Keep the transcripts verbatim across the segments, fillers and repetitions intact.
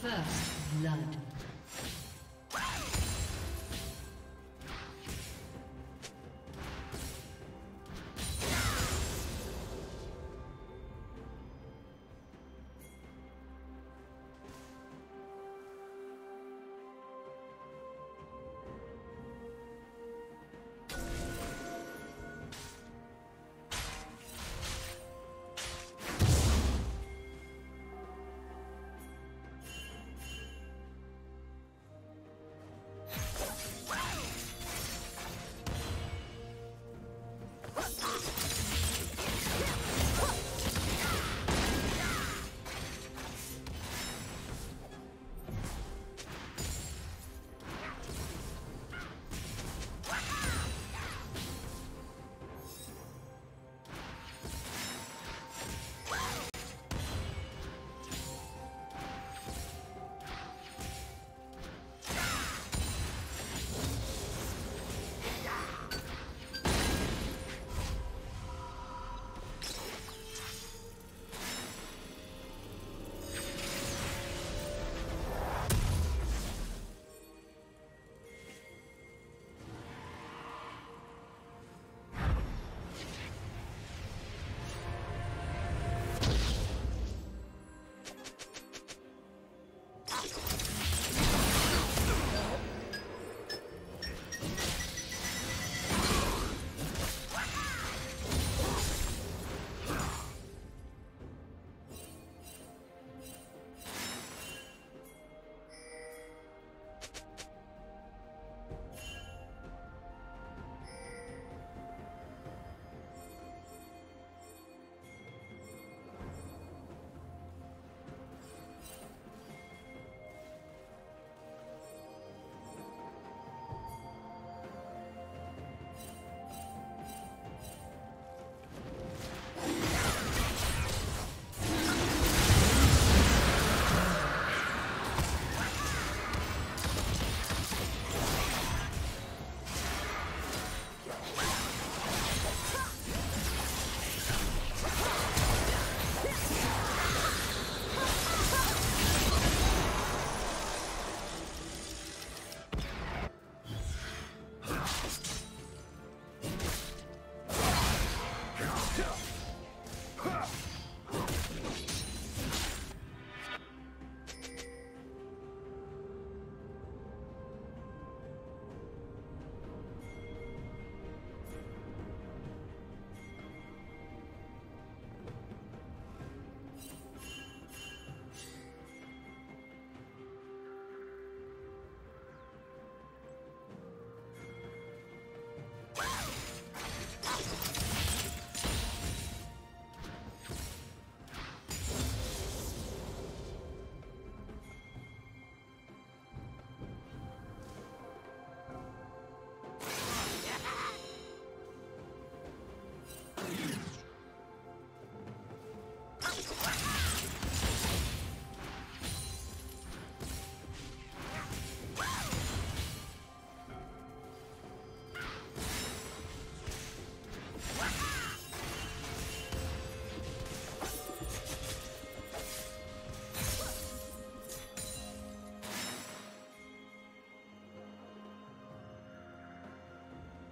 First blood.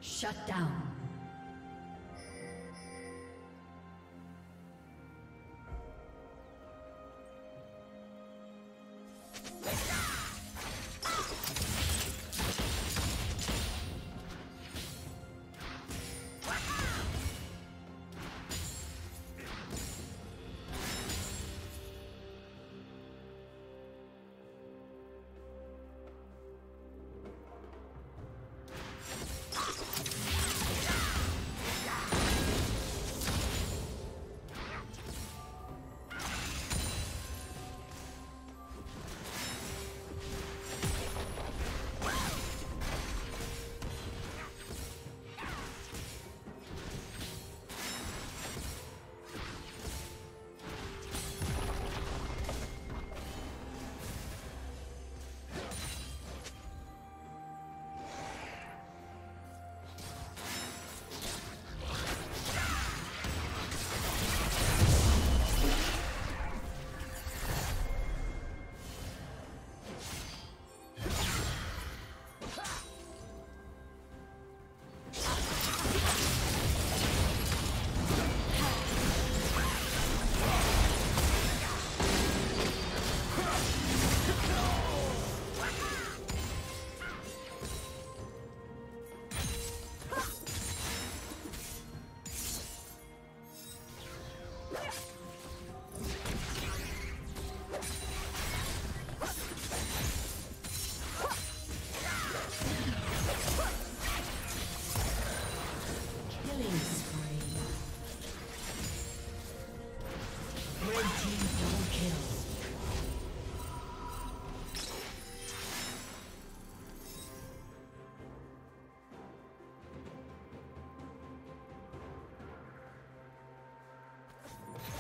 Shut down.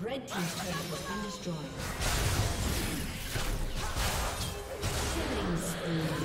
Red team's turret has been destroyed. Killing spree.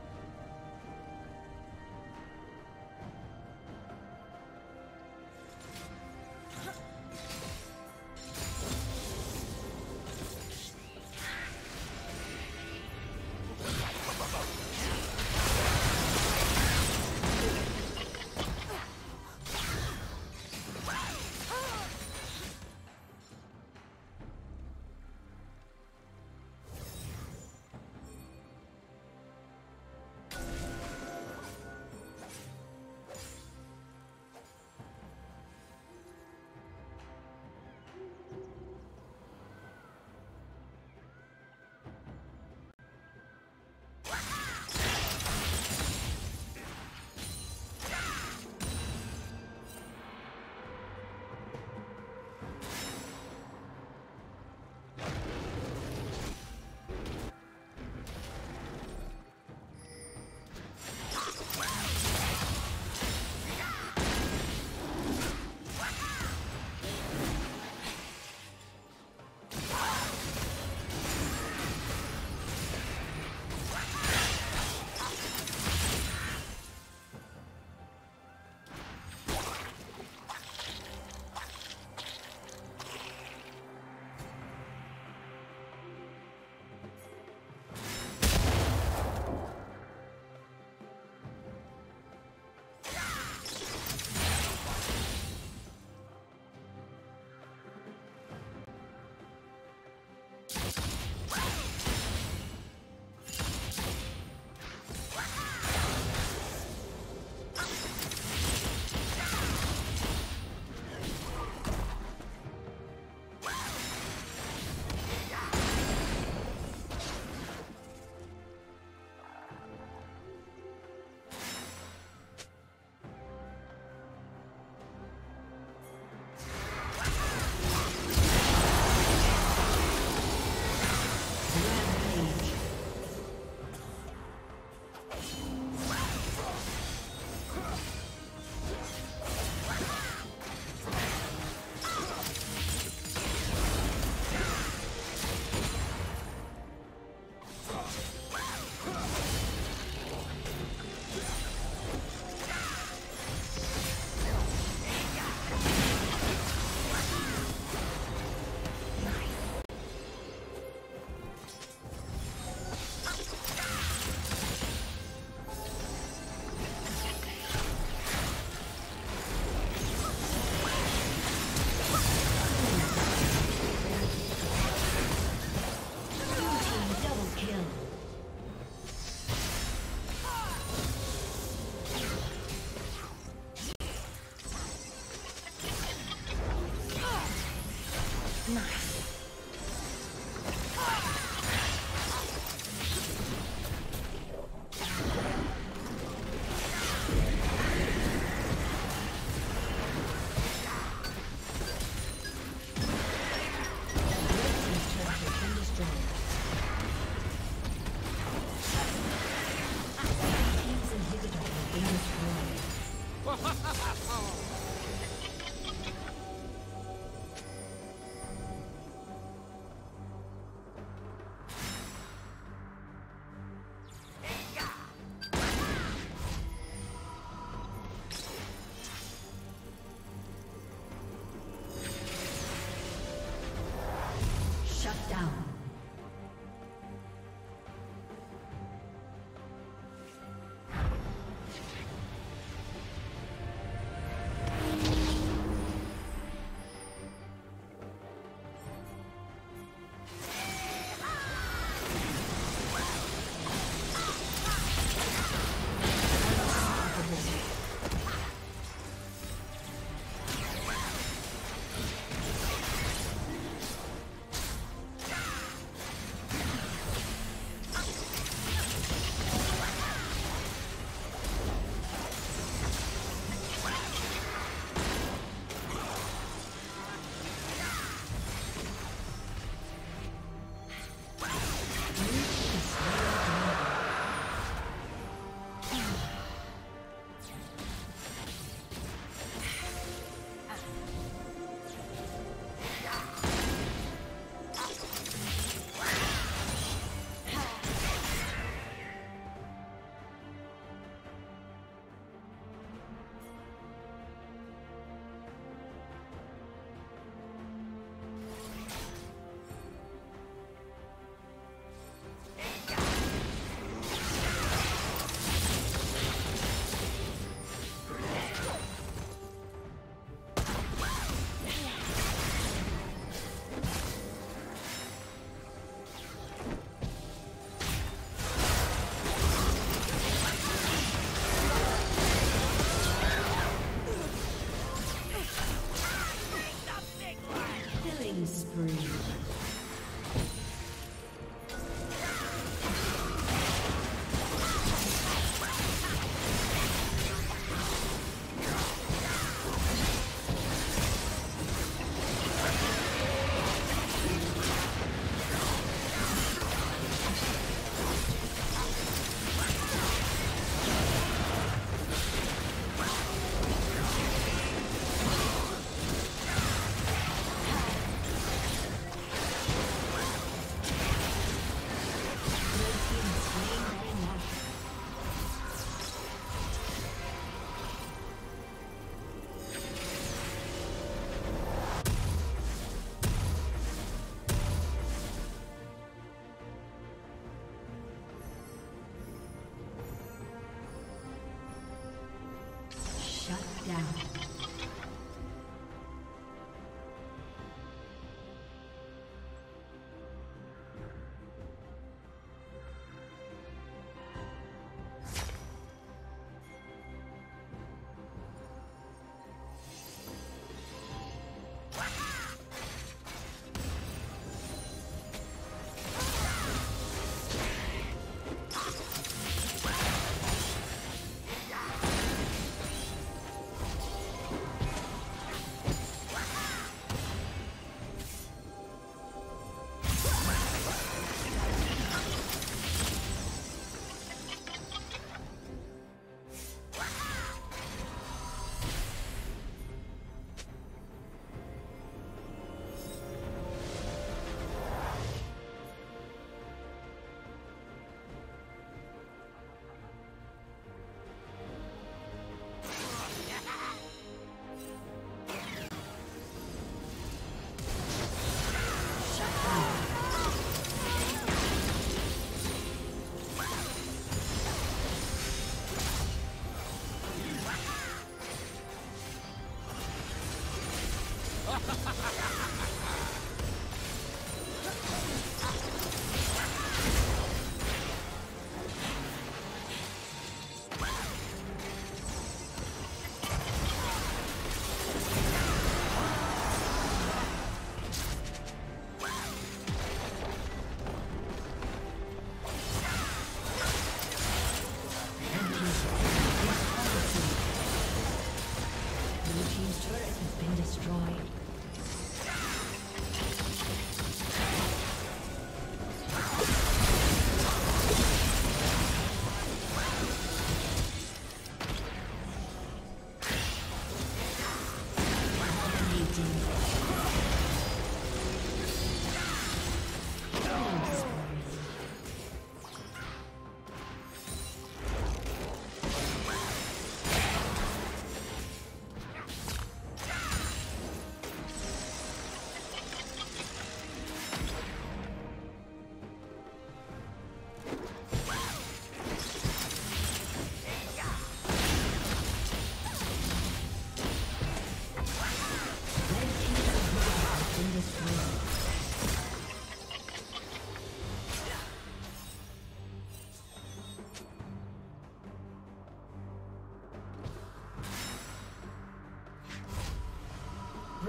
spree.